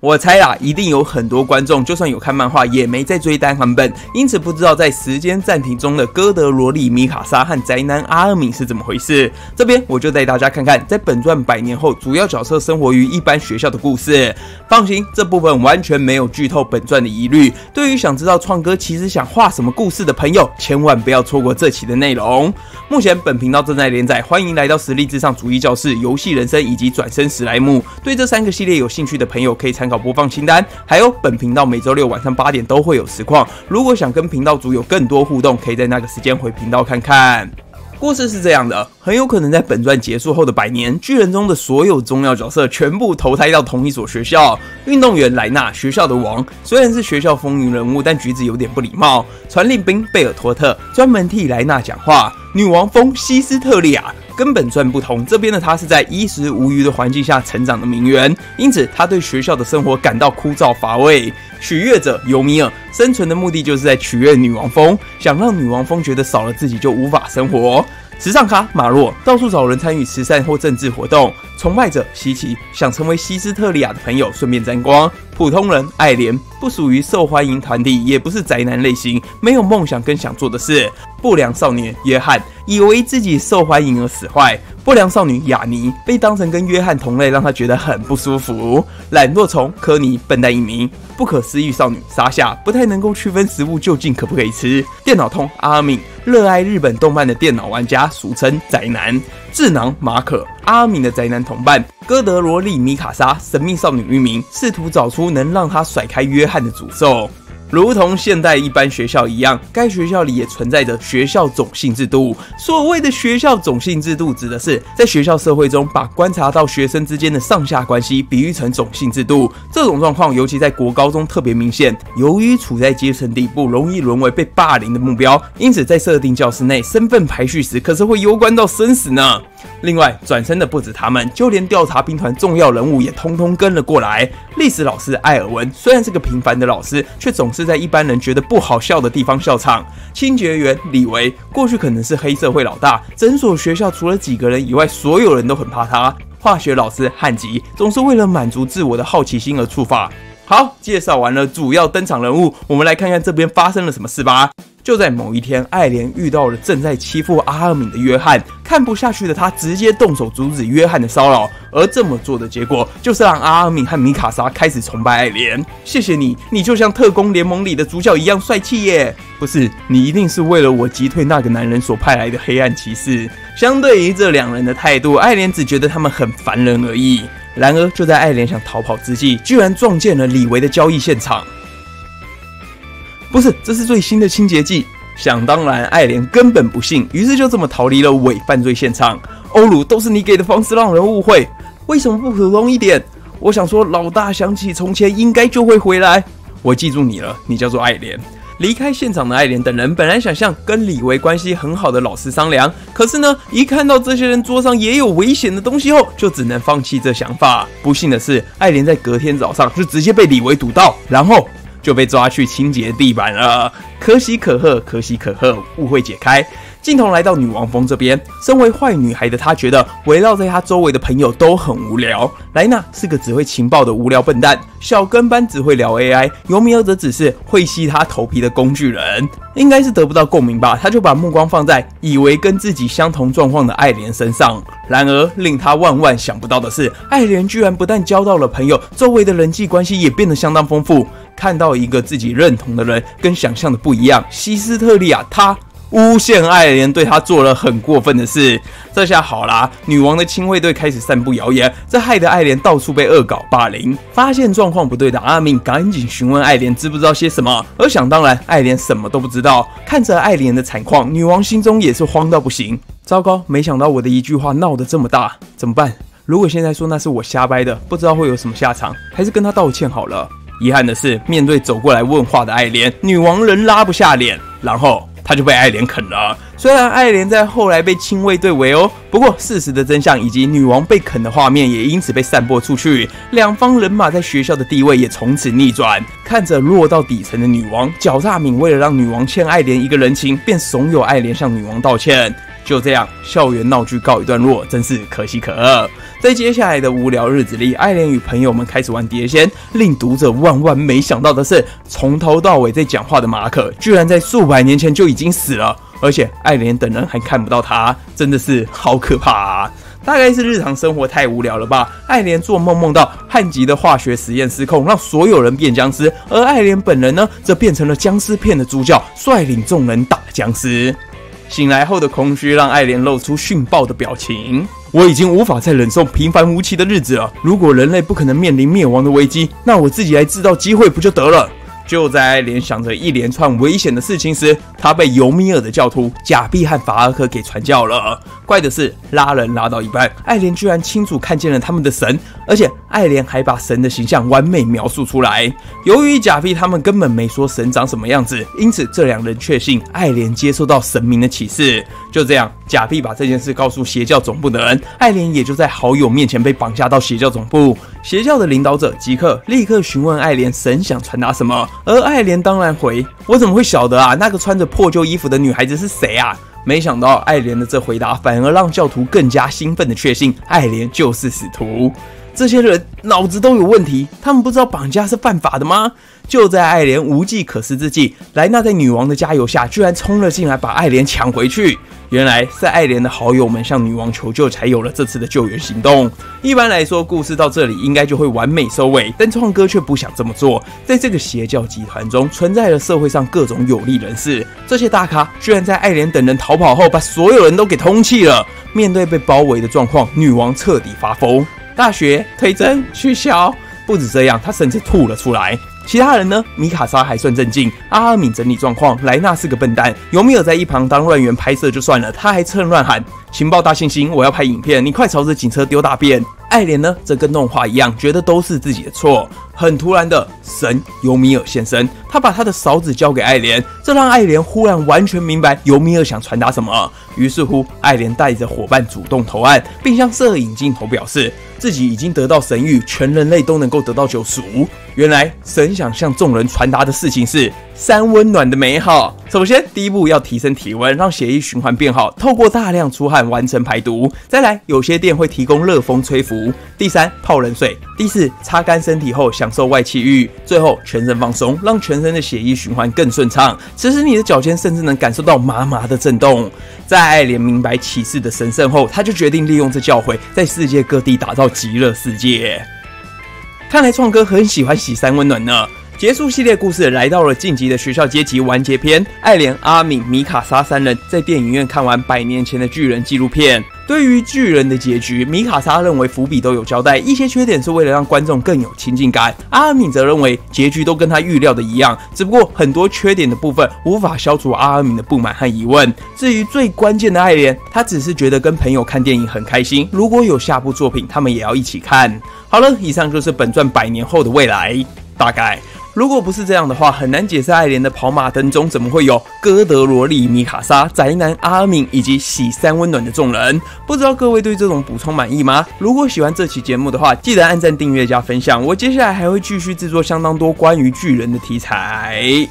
我猜啦，一定有很多观众就算有看漫画，也没在追单行本，因此不知道在时间暂停中的哥德萝莉米卡莎和宅男阿尔敏是怎么回事。这边我就带大家看看，在本传100年后，主要角色生活于一般学校的故事。放心，这部分完全没有剧透本传的疑虑。对于想知道创哥其实想画什么故事的朋友，千万不要错过这期的内容。目前本频道正在连载，欢迎来到实力至上主义教室、游戏人生以及转身史莱姆。对这3个系列有兴趣的朋友，可以参考播放清单，还有本频道每周六晚上8点都会有实况。如果想跟频道组有更多互动，可以在那个时间回频道看看。故事是这样的，很有可能在本传结束后的100年，巨人中的所有重要角色全部投胎到同一所学校。运动员莱纳，学校的王，虽然是学校风云人物，但举止有点不礼貌。传令兵贝尔托特专门替莱纳讲话。女王蜂西斯特利亚跟本传不同，这边的她是在衣食无余的环境下成长的名媛，因此她对学校的生活感到枯燥乏味。取悦者尤米尔生存的目的就是在取悦女王蜂，想让女王蜂觉得少了自己就无法生活。时尚咖马洛到处找人参与慈善或政治活动。崇拜者西奇想成为西斯特利亚的朋友，顺便沾光。普通人爱莲不属于受欢迎团体，也不是宅男类型，没有梦想跟想做的事。不良少年约翰以为自己受欢迎而死坏。不良少女雅尼被当成跟约翰同类，让她觉得很不舒服。懒惰虫科尼笨蛋一名。不可思议少女莎夏不太能够区分食物究竟可不可以吃。电脑通阿尔敏热爱日本动漫的电脑玩家，俗称宅男。智囊马可阿尔敏的宅男同伴。哥德萝莉米卡莎神秘少女一名，试图找出能让她甩开约翰的诅咒。如同现代一般学校一样，该学校里也存在着学校种姓制度。所谓的学校种姓制度，指的是在学校社会中，把观察到学生之间的上下关系比喻成种姓制度。这种状况尤其在国高中特别明显。由于处在阶层底部，容易沦为被霸凌的目标，因此在设定教室内身份排序时，可是会攸关到生死呢。另外，转身的不止他们，就连调查兵团重要人物也通通跟了过来。历史老师艾尔文虽然是个平凡的老师，却总是在一般人觉得不好笑的地方笑场。清洁员李维过去可能是黑社会老大，整所学校除了几个人以外，所有人都很怕他。化学老师汉吉总是为了满足自我的好奇心而触发。好，介绍完了主要登场人物，我们来看看这边发生了什么事吧。就在某一天，艾莲遇到了正在欺负阿尔敏的约翰，看不下去的他直接动手阻止约翰的骚扰，而这么做的结果就是让阿尔敏和米卡莎开始崇拜艾莲。谢谢你，你就像特工联盟里的主角一样帅气耶！不是，你一定是为了我击退那个男人所派来的黑暗骑士。相对于这两人的态度，艾莲只觉得他们很烦人而已。然而，就在艾莲想逃跑之际，居然撞见了李维的交易现场。不是，这是最新的清洁剂。想当然，艾莲根本不信，于是就这么逃离了伪犯罪现场。欧鲁，都是你给的方式让人误会，为什么不普通一点？我想说，老大想起从前，应该就会回来。我记住你了，你叫做艾莲。离开现场的艾莲等人本来想向跟李维关系很好的老师商量，可是呢，一看到这些人桌上也有危险的东西后，就只能放弃这想法。不幸的是，艾莲在隔天早上就直接被李维堵到，然后就被抓去清洁地板了，可喜可贺，可喜可贺，误会解开。镜头来到女王蜂这边，身为坏女孩的她觉得围绕在她周围的朋友都很无聊。莱娜是个只会情报的无聊笨蛋，小跟班只会聊 AI， 尤米尔则只是会吸她头皮的工具人。应该是得不到共鸣吧，她就把目光放在以为跟自己相同状况的艾莲身上。然而令她万万想不到的是，艾莲居然不但交到了朋友，周围的人际关系也变得相当丰富。看到一个自己认同的人跟想象的不一样，西斯特利亚她诬陷艾莲对她做了很过分的事。这下好啦，女王的亲卫队开始散布谣言，这害得艾莲到处被恶搞霸凌。发现状况不对的阿尔敏赶紧询问艾莲知不知道些什么，而想当然，艾莲什么都不知道。看着艾莲的惨况，女王心中也是慌到不行。糟糕，没想到我的一句话闹得这么大，怎么办？如果现在说那是我瞎掰的，不知道会有什么下场，还是跟她道歉好了。遗憾的是，面对走过来问话的艾莲，女王仍拉不下脸，然后他就被艾莲啃了。虽然艾莲在后来被亲卫队围殴，不过事实的真相以及女王被啃的画面也因此被散播出去，两方人马在学校的地位也从此逆转。看着落到底层的女王，绞大敏为了让女王欠艾莲一个人情，便怂恿艾莲向女王道歉。就这样，校园闹剧告一段落，真是可喜可贺。在接下来的无聊日子里，艾莲与朋友们开始玩碟仙。令读者万万没想到的是，从头到尾在讲话的马可，居然在数百年前就已经死了，而且艾莲等人还看不到他，真的是好可怕啊！大概是日常生活太无聊了吧。艾莲做梦梦到汉吉的化学实验失控，让所有人变僵尸，而艾莲本人呢，则变成了僵尸片的主角，率领众人打僵尸。醒来后的空虚让艾莲露出殉爆的表情。我已经无法再忍受平凡无奇的日子了。如果人类不可能面临灭亡的危机，那我自己来制造机会不就得了？就在艾莲想着一连串危险的事情时，他被尤米尔的教徒贾碧和法尔克给传教了。怪的是，拉人拉到一半，艾莲居然清楚看见了他们的神，而且艾莲还把神的形象完美描述出来。由于贾碧他们根本没说神长什么样子，因此这两人确信艾莲接受到神明的启示。就这样，贾碧把这件事告诉邪教总部的人，艾莲也就在好友面前被绑架到邪教总部。邪教的领导者吉克立刻询问艾莲神想传达什么。而艾莲当然回：“我怎么会晓得啊？那个穿着破旧衣服的女孩子是谁啊？”没想到艾莲的这回答反而让教徒更加兴奋的确信艾莲就是使徒。这些人脑子都有问题，他们不知道绑架是犯法的吗？就在艾莲无计可施之际，莱纳在女王的加油下居然冲了进来，把艾莲抢回去。原来是艾莲的好友们向女王求救，才有了这次的救援行动。一般来说，故事到这里应该就会完美收尾，但创哥却不想这么做。在这个邪教集团中，存在了社会上各种有利人士，这些大咖居然在艾莲等人逃跑后，把所有人都给通缉了。面对被包围的状况，女王彻底发疯，大学推甄取消。不止这样，她甚至吐了出来。其他人呢？米卡莎还算镇静，阿尔敏整理状况，莱纳是个笨蛋，尤米尔在一旁当乱源拍摄就算了，他还趁乱喊：“情报大猩猩，我要拍影片，你快朝着警车丢大便！”艾莲呢，则跟动画一样，觉得都是自己的错。很突然的，神尤米尔现身，他把他的勺子交给艾莲，这让艾莲忽然完全明白尤米尔想传达什么。于是乎，艾莲带着伙伴主动投案，并向摄影镜头表示自己已经得到神谕，全人类都能够得到救赎。原来神想向众人传达的事情是三温暖的美好。首先，第一步要提升体温，让血液循环变好，透过大量出汗完成排毒。再来，有些店会提供热风吹拂。第三，泡冷水。第四，擦干身体后享受外气浴。最后，全身放松，让全身的血液循环更顺畅。此时你的脚尖甚至能感受到麻麻的震动。在艾莲明白启示的神圣后，他就决定利用这教诲，在世界各地打造极乐世界。看来创哥很喜欢洗三温暖呢。结束系列故事，来到了晋级的学校阶级完结篇。艾莲、阿敏、米卡莎三人在电影院看完百年前的巨人纪录片。对于巨人的结局，米卡莎认为伏笔都有交代，一些缺点是为了让观众更有亲近感。阿敏则认为结局都跟他预料的一样，只不过很多缺点的部分无法消除阿敏的不满和疑问。至于最关键的艾莲，他只是觉得跟朋友看电影很开心，如果有下部作品，他们也要一起看。好了，以上就是本传百年后的未来，大概。如果不是这样的话，很难解释艾莲的跑马灯中怎么会有哥德萝莉、米卡莎、宅男阿敏以及洗三温暖的众人。不知道各位对这种补充满意吗？如果喜欢这期节目的话，记得按赞、订阅、加分享。我接下来还会继续制作相当多关于巨人的题材。